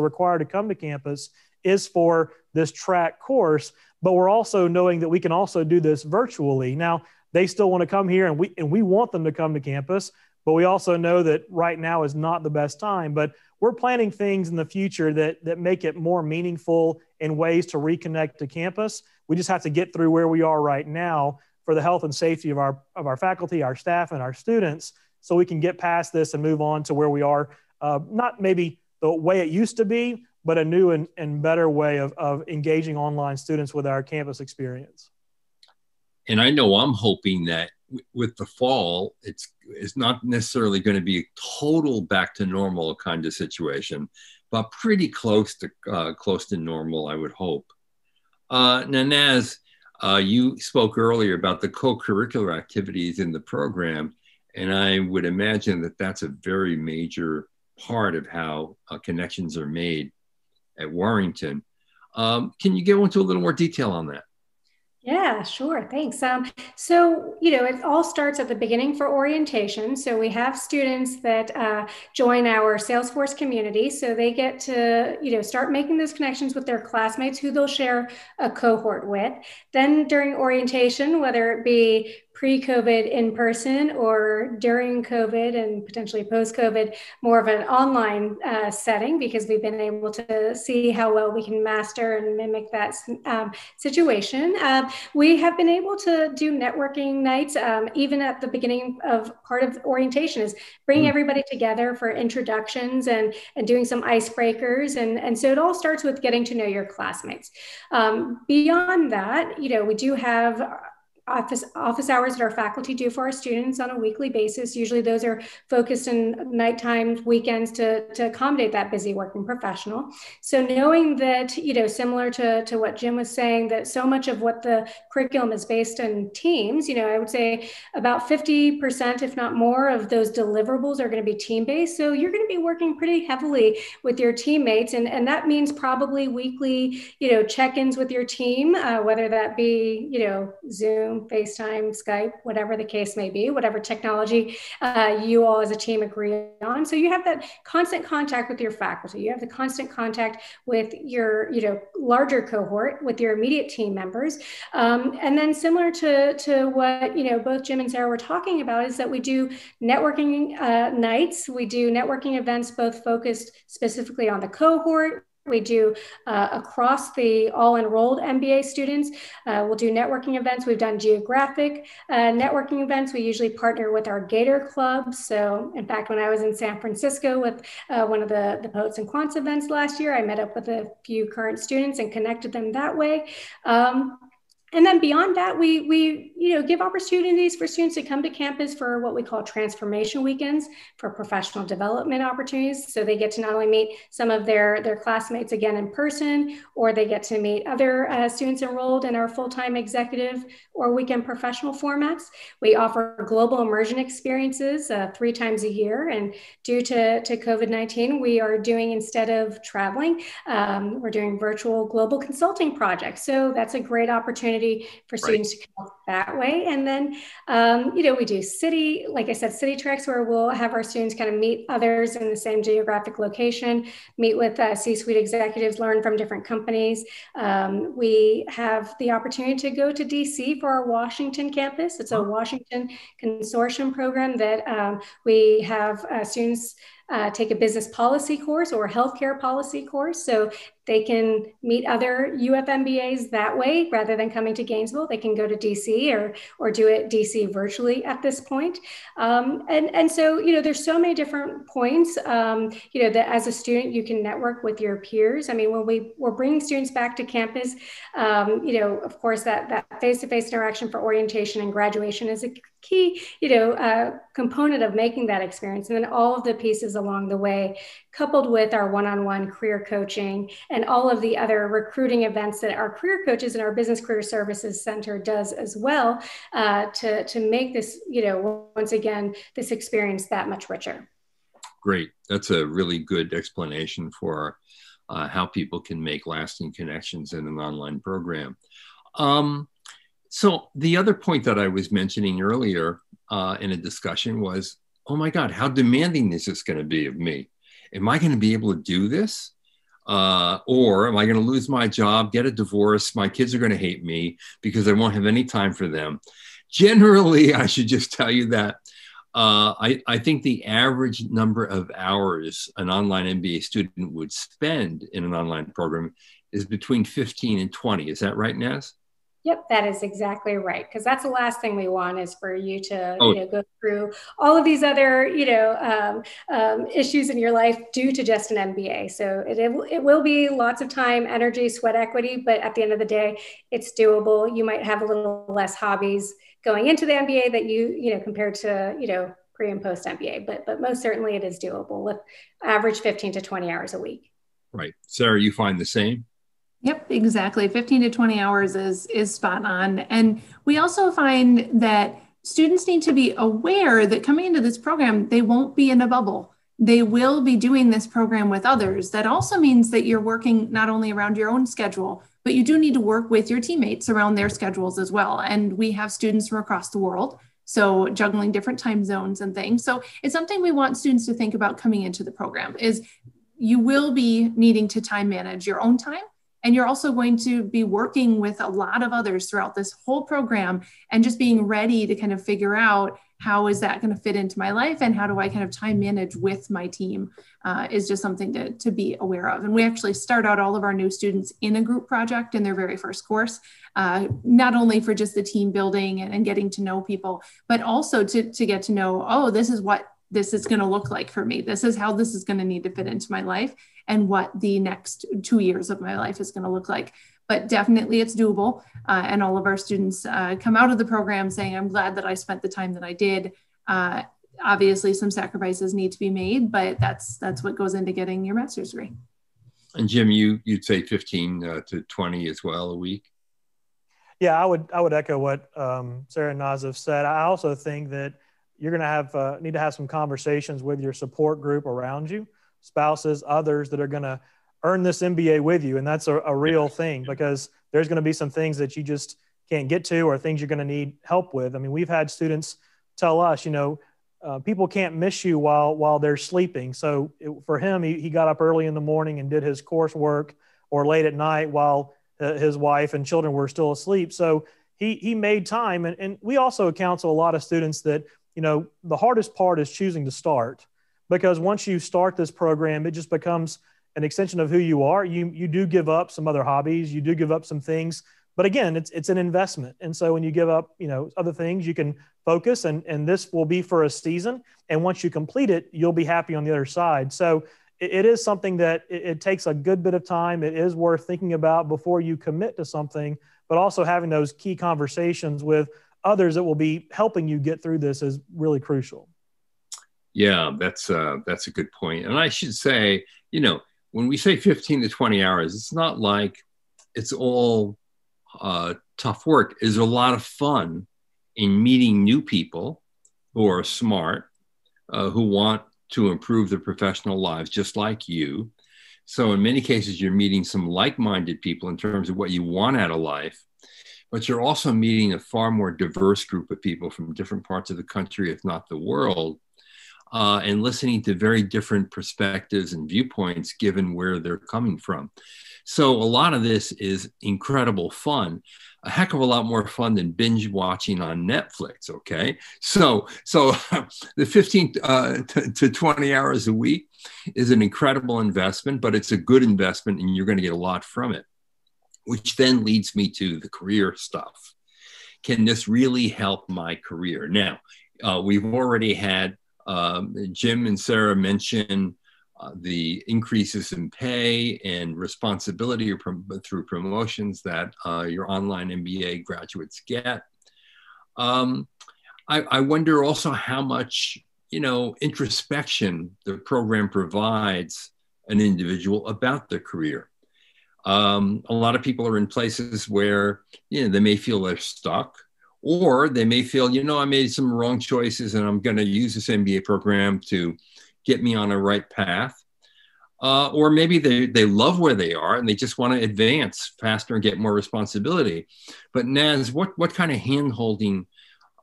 required to come to campus is for this track course. But we're also knowing that we can also do this virtually. Now, they still want to come here and we want them to come to campus, but we also know that right now is not the best time. But we're planning things in the future that make it more meaningful in ways to reconnect to campus. We just have to get through where we are right now for the health and safety of our faculty, our staff, and our students, so we can get past this and move on to where we are, not maybe the way it used to be, but a new and better way of engaging online students with our campus experience. And I know I'm hoping that with the fall, it's not necessarily going to be a total back to normal kind of situation, but pretty close to normal, I would hope. Naz, you spoke earlier about the co-curricular activities in the program, and I would imagine that that's a very major part of how connections are made at Warrington. Can you go into a little more detail on that? Yeah, sure. Thanks. So, it all starts at the beginning for orientation. So we have students that join our Salesforce community. So they get to, start making those connections with their classmates who they'll share a cohort with. Then during orientation, whether it be pre-COVID in person or during COVID and potentially post-COVID, more of an online setting, because we've been able to see how well we can master and mimic that situation. We have been able to do networking nights, even at the beginning of part of orientation is bringing everybody together for introductions and doing some icebreakers. And so it all starts with getting to know your classmates. Beyond that, we do have office hours that our faculty do for our students on a weekly basis. Usually those are focused in nighttime, weekends to accommodate that busy working professional. So knowing that, similar to what Jim was saying, that so much of what the curriculum is based on teams, I would say about 50%, if not more, of those deliverables are going to be team-based. So you're going to be working pretty heavily with your teammates. And that means probably weekly, check-ins with your team, whether that be, Zoom, Zoom, FaceTime, Skype, whatever the case may be, whatever technology you all as a team agree on. So you have that constant contact with your faculty. You have the constant contact with your, larger cohort, with your immediate team members. And then similar to what, both Jim and Sarah were talking about, is that we do networking nights. We do networking events, both focused specifically on the cohort. We do across the all enrolled MBA students. We'll do networking events. We've done geographic networking events. We usually partner with our Gator Club. So in fact, when I was in San Francisco with one of the Poets and Quants events last year, I met up with a few current students and connected them that way. And then beyond that, we give opportunities for students to come to campus for what we call transformation weekends, for professional development opportunities. So they get to not only meet some of their classmates again in person, or they get to meet other students enrolled in our full-time executive or weekend professional formats. We offer global immersion experiences 3 times a year. And due to COVID-19, we are doing, instead of traveling, we're doing virtual global consulting projects. So that's a great opportunity for students to come up that way. And then, we do city treks, where we'll have our students kind of meet others in the same geographic location, meet with C-suite executives, learn from different companies. We have the opportunity to go to DC for our Washington campus. It's a Washington consortium program that we have students take a business policy course or a healthcare policy course, so they can meet other UF MBAs that way. Rather than coming to Gainesville, they can go to DC or do it DC virtually at this point. And so, there's so many different points, that as a student, you can network with your peers. I mean, when we're bringing students back to campus, of course, that face-to-face interaction for orientation and graduation is a key, component of making that experience. And then all of the pieces along the way, coupled with our one-on-one career coaching and all of the other recruiting events that our career coaches and our Business Career Services Center does as well, to make this, once again, this experience that much richer. Great. That's a really good explanation for how people can make lasting connections in an online program. So the other point that I was mentioning earlier in a discussion was, oh my God, how demanding this is going to be of me. Am I going to be able to do this? Or am I going to lose my job, get a divorce? My kids are going to hate me because I won't have any time for them. Generally, I should just tell you that I think the average number of hours an online MBA student would spend in an online program is between 15 and 20. Is that right, Naz? Yep, that is exactly right. Because that's the last thing we want, is for you to go through all of these other issues in your life due to just an MBA. So it will be lots of time, energy, sweat equity, but at the end of the day, it's doable. You might have a little less hobbies going into the MBA that you compared to pre and post MBA, but most certainly it is doable with average 15 to 20 hours a week. Right, Sarah, you find the same? Yep, exactly. 15 to 20 hours is spot on. And we also find that students need to be aware that coming into this program, they won't be in a bubble. They will be doing this program with others. That also means that you're working not only around your own schedule, but you do need to work with your teammates around their schedules as well. And we have students from across the world, so juggling different time zones and things. So it's something we want students to think about coming into the program, is you will be needing to time manage your own time. And you're also going to be working with a lot of others throughout this whole program, and just being ready to kind of figure out, how is that going to fit into my life, and how do I kind of time manage with my team is just something to be aware of. And we actually start out all of our new students in a group project in their very first course, not only for just the team building and getting to know people, but also to get to know, this is what this is going to look like for me. This is how this is going to need to fit into my life, and what the next 2 years of my life is going to look like. But definitely it's doable. And all of our students come out of the program saying, I'm glad that I spent the time that I did. Obviously some sacrifices need to be made, but that's what goes into getting your master's degree. And Jim, you'd say 15 to 20 as well a week? Yeah, I would echo what Sarah and Naz have said. I also think that you're going to need to have some conversations with your support group around you, spouses, others that are going to earn this MBA with you. And that's a real thing, because there's going to be some things that you just can't get to or things you're going to need help with. I mean, we've had students tell us, people can't miss you while they're sleeping. So for him, he got up early in the morning and did his coursework, or late at night while his wife and children were still asleep. So he made time. And we also counsel a lot of students that, the hardest part is choosing to start, because once you start this program, it just becomes an extension of who you are. You do give up some other hobbies, you do give up some things, but again, it's an investment. And so when you give up, other things, you can focus, and this will be for a season. And once you complete it, you'll be happy on the other side. So it is something that it takes a good bit of time. It is worth thinking about before you commit to something, but also having those key conversations with others that will be helping you get through this is really crucial. Yeah, that's a good point. And I should say, when we say 15 to 20 hours, it's not like it's all tough work. There's a lot of fun in meeting new people who are smart, who want to improve their professional lives, just like you. So in many cases, you're meeting some like-minded people in terms of what you want out of life, but you're also meeting a far more diverse group of people from different parts of the country, if not the world, and listening to very different perspectives and viewpoints given where they're coming from. So a lot of this is incredible fun, a heck of a lot more fun than binge watching on Netflix, okay? So the 15 to 20 hours a week is an incredible investment, but it's a good investment and you're going to get a lot from it, which then leads me to the career stuff. Can this really help my career? Now, we've already had Jim and Sarah mention the increases in pay and responsibility through promotions that your online MBA graduates get. I wonder also how much, introspection the program provides an individual about their career. A lot of people are in places where, they may feel they're stuck, or they may feel, I made some wrong choices and I'm going to use this MBA program to get me on a right path. Or maybe they love where they are and they just want to advance faster and get more responsibility. But Naz, what kind of hand-holding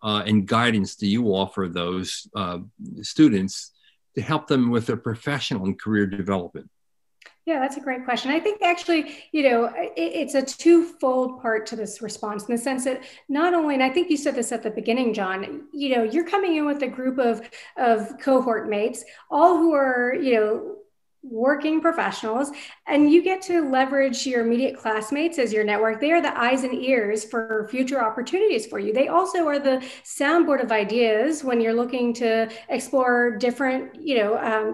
and guidance do you offer those students to help them with their professional and career development? Yeah, that's a great question. I think actually, it's a twofold part to this response, in the sense that not only, and I think you said this at the beginning, John, you're coming in with a group of cohort mates, all who are, working professionals, and you get to leverage your immediate classmates as your network. They are the eyes and ears for future opportunities for you. They also are the soundboard of ideas when you're looking to explore different,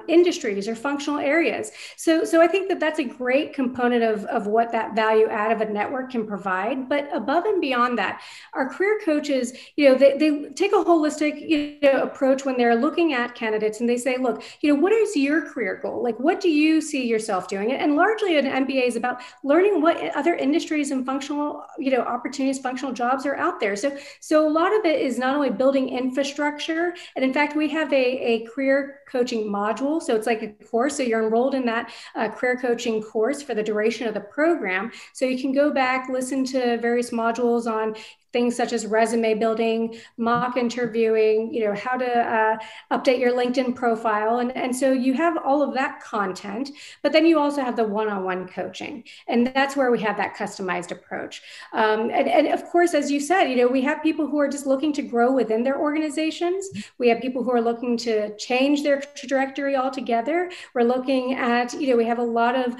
industries or functional areas. So I think that that's a great component of what that value add of a network can provide. But above and beyond that, our career coaches, they take a holistic, approach when they're looking at candidates, and they say, look, what is your career goal? Like, what do you see yourself doing? And largely an MBA is about learning what other industries and functional, opportunities, functional jobs are out there. So a lot of it is not only building infrastructure, and in fact, we have a career coaching module. So it's like a course. So you're enrolled in that career coaching course for the duration of the program. So you can go back, listen to various modules on things such as resume building, mock interviewing, how to update your LinkedIn profile. And so you have all of that content, but then you also have the one-on-one coaching. And that's where we have that customized approach. And of course, as you said, we have people who are just looking to grow within their organizations. We have people who are looking to change their trajectory altogether. We're looking at, we have a lot of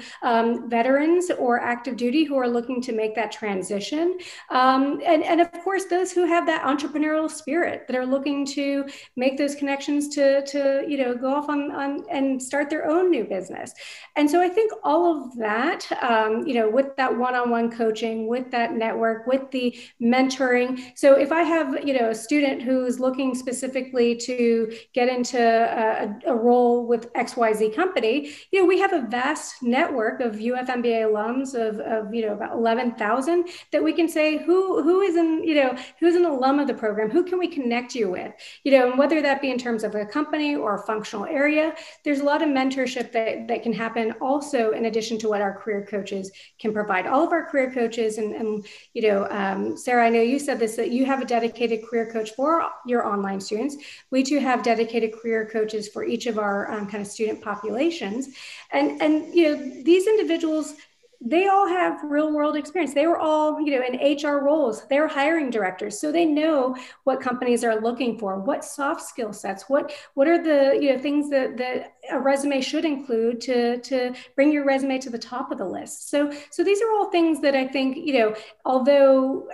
veterans or active duty who are looking to make that transition. And of course, those who have that entrepreneurial spirit that are looking to make those connections to go off on and start their own new business. And so I think all of that, with that one-on-one coaching, with that network, with the mentoring. So if I have, a student who's looking specifically to get into a role with XYZ company, we have a vast network of UF MBA alums of about 11,000 that we can say, who is in, who's an alum of the program, who can we connect you with, and whether that be in terms of a company or a functional area, there's a lot of mentorship that can happen also in in addition to what our career coaches can provide. All of our career coaches, and Sarah, I know you said this, that you have a dedicated career coach for your online students. We too have dedicated career coaches for each of our kind of student populations. And these individuals, they all have real world experience. They were all, in HR roles. They're hiring directors. So they know what companies are looking for, what soft skill sets, what are the things that a resume should include to bring your resume to the top of the list. So these are all things that I think, although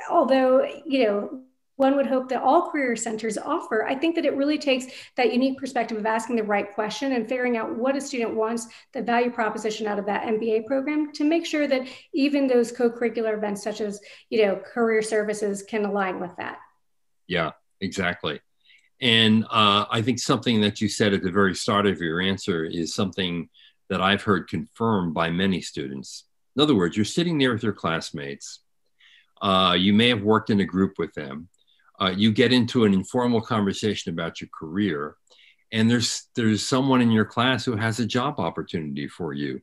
one would hope that all career centers offer, I think that it really takes that unique perspective of asking the right question and figuring out what a student wants, the value proposition out of that MBA program, to make sure that even those co-curricular events such as, career services can align with that. Yeah, exactly. And I think something that you said at the very start of your answer is something that I've heard confirmed by many students. In other words, you're sitting there with your classmates. You may have worked in a group with them. You get into an informal conversation about your career, and there's someone in your class who has a job opportunity for you.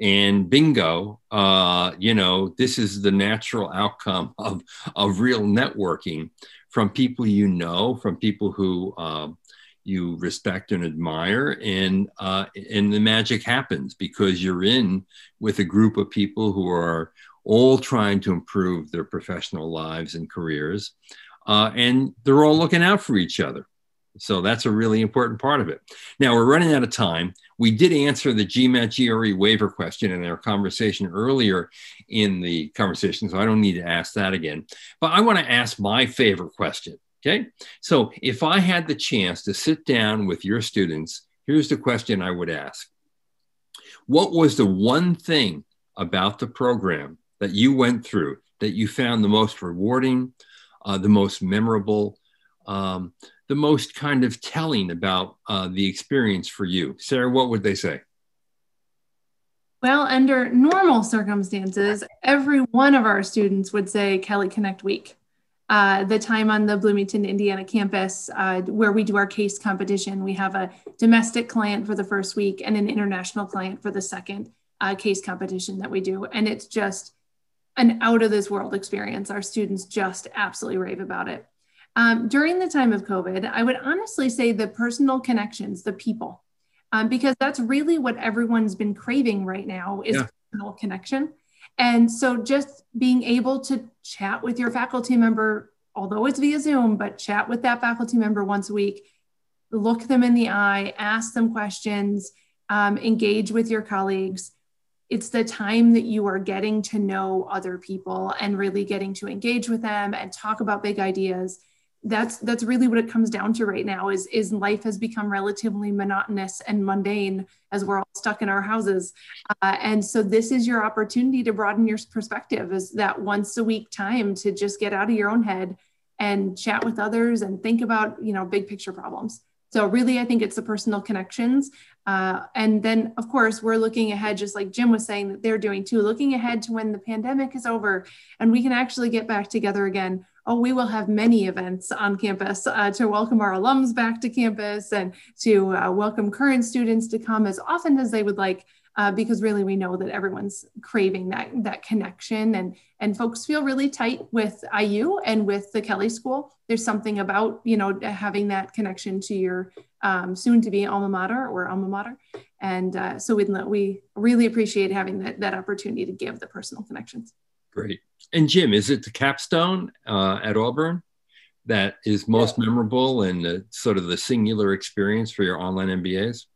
And bingo, this is the natural outcome of real networking from people you know, from people who you respect and admire, and the magic happens because you're in with a group of people who are all trying to improve their professional lives and careers. And they're all looking out for each other. So that's a really important part of it. Now we're running out of time. We did answer the GMAT GRE waiver question in our conversation earlier in the conversation, so I don't need to ask that again. But I want to ask my favorite question, okay? So if I had the chance to sit down with your students, here's the question I would ask. What was the one thing about the program that you went through that you found the most rewarding, the most memorable, the most kind of telling about the experience for you? Sarah, what would they say? Well, under normal circumstances, every one of our students would say Kelley Connect Week. The time on the Bloomington, Indiana campus where we do our case competition. We have a domestic client for the first week and an international client for the second case competition that we do. And it's just an out of this world experience. Our students just absolutely rave about it. During the time of COVID, I would honestly say the personal connections, the people, because that's really what everyone's been craving right now is personal connection. And so just being able to chat with your faculty member, although it's via Zoom, but chat with that faculty member once a week, look them in the eye, ask them questions, engage with your colleagues. It's the time that you are getting to know other people and really getting to engage with them and talk about big ideas. That's really what it comes down to right now is life has become relatively monotonous and mundane as we're all stuck in our houses. And so this is your opportunity to broaden your perspective, is that once a week time to just get out of your own head and chat with others and think about, big picture problems. So really, I think it's the personal connections. And then, of course, we're looking ahead, just like Jim was saying that they're doing too, looking ahead to when the pandemic is over and we can actually get back together again. Oh, we will have many events on campus to welcome our alums back to campus and to welcome current students to come as often as they would like, because really we know that everyone's craving that connection. And folks feel really tight with IU and with the Kelley School. There's something about, having that connection to your soon-to-be alma mater. And so we really appreciate having that opportunity to give the personal connections. Great. And Jim, is it the capstone at Auburn that is most memorable and sort of the singular experience for your online MBAs?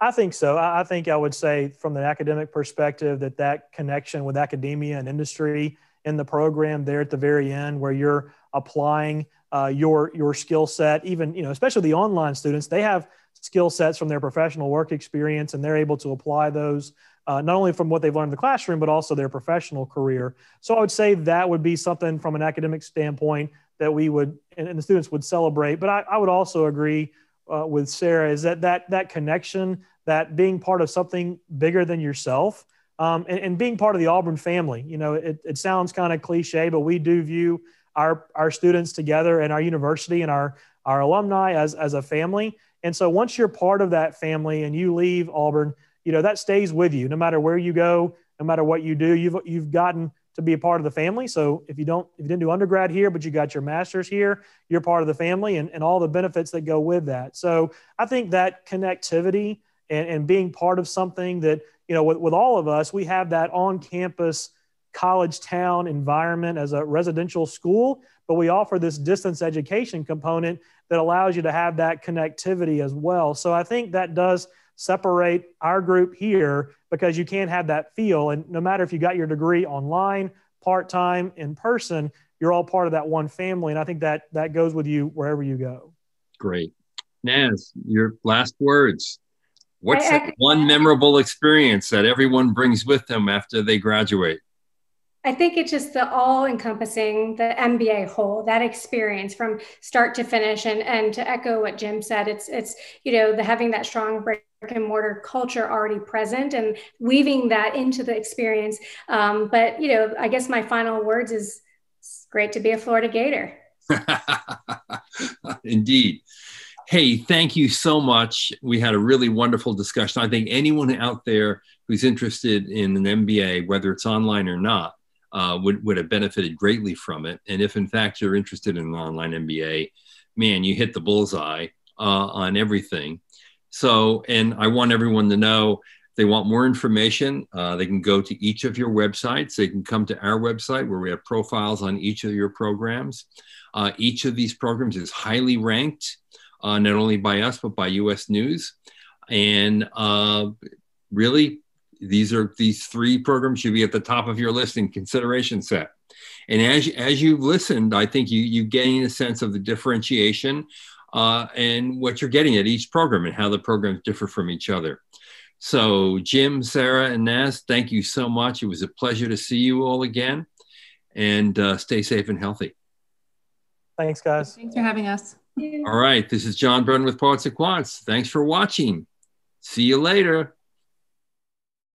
I think so. I think I would say from the academic perspective that connection with academia and industry in the program there at the very end where you're applying your skill set, even, especially the online students, they have skill sets from their professional work experience and they're able to apply those not only from what they've learned in the classroom, but also their professional career. So I would say that would be something from an academic standpoint that we would, and the students would celebrate. But I would also agree with Sarah is that connection, that being part of something bigger than yourself, and being part of the Auburn family. It sounds kind of cliche, but we do view our students together and our university and our alumni as a family. And so once you're part of that family and you leave Auburn, you know, that stays with you no matter where you go, no matter what you do. You've gotten to be a part of the family. So if you didn't do undergrad here, but you got your master's here, you're part of the family, and all the benefits that go with that. So I think that connectivity and being part of something that, you know, with all of us, we have that on-campus college town environment as a residential school, but we offer this distance education component that allows you to have that connectivity as well. So I think that does separate our group here, because you can't have that feel. And no matter if you got your degree online, part-time, in person, you're all part of that one family. And I think that goes with you wherever you go. Great. Naz, your last words. What's that one memorable experience that everyone brings with them after they graduate? I think it's just the all-encompassing, the MBA whole, that experience from start to finish. And to echo what Jim said, it's you know, the having that strong break and mortar culture already present and weaving that into the experience. But, you know, I guess my final words is it's great to be a Florida Gator. Indeed. Hey, thank you so much. We had a really wonderful discussion. I think anyone out there who's interested in an MBA, whether it's online or not, would have benefited greatly from it. And if in fact you're interested in an online MBA, man, you hit the bullseye on everything. So, and I want everyone to know, they want more information, they can go to each of your websites. They can come to our website where we have profiles on each of your programs. Each of these programs is highly ranked, not only by us, but by U.S. News. And really, these three programs should be at the top of your list in consideration set. And as you've listened, I think you gain a sense of the differentiation and what you're getting at each program and how the programs differ from each other. So Jim, Sarah, and Naz, thank you so much. It was a pleasure to see you all again, and stay safe and healthy. Thanks, guys. Thanks for having us. All right. This is John Byrne with Poets and Quants. Thanks for watching. See you later.